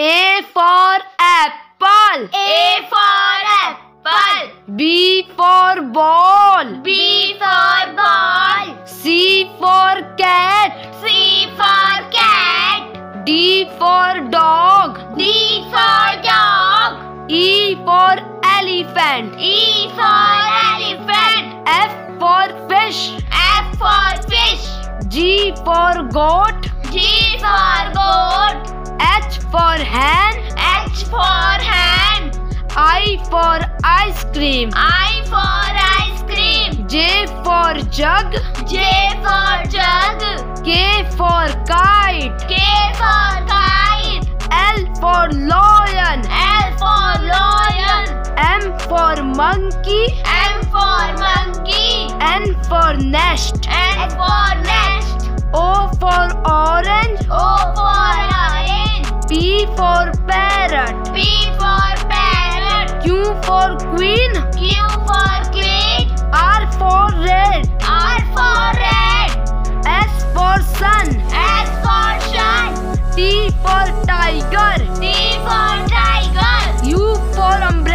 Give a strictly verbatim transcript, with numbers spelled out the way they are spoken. A for apple. A for apple. B for ball. B for ball. C for cat. C for cat. D for dog. D for dog. E for elephant. E for elephant. F for fish. F for fish. G for goat. G for goat. H for hand. H for hand. I for ice cream. I for ice cream. J for jug. J for jug. K for kite. K for kite. L for lion. L for lion. M for monkey. M for monkey. N for nest. N for nest. O for orange. O for orange. P for parrot. P for parrot. Q for queen. Q for queen. R for red. R for red. S for sun. S for sun. T for tiger. T for tiger. U for umbrella.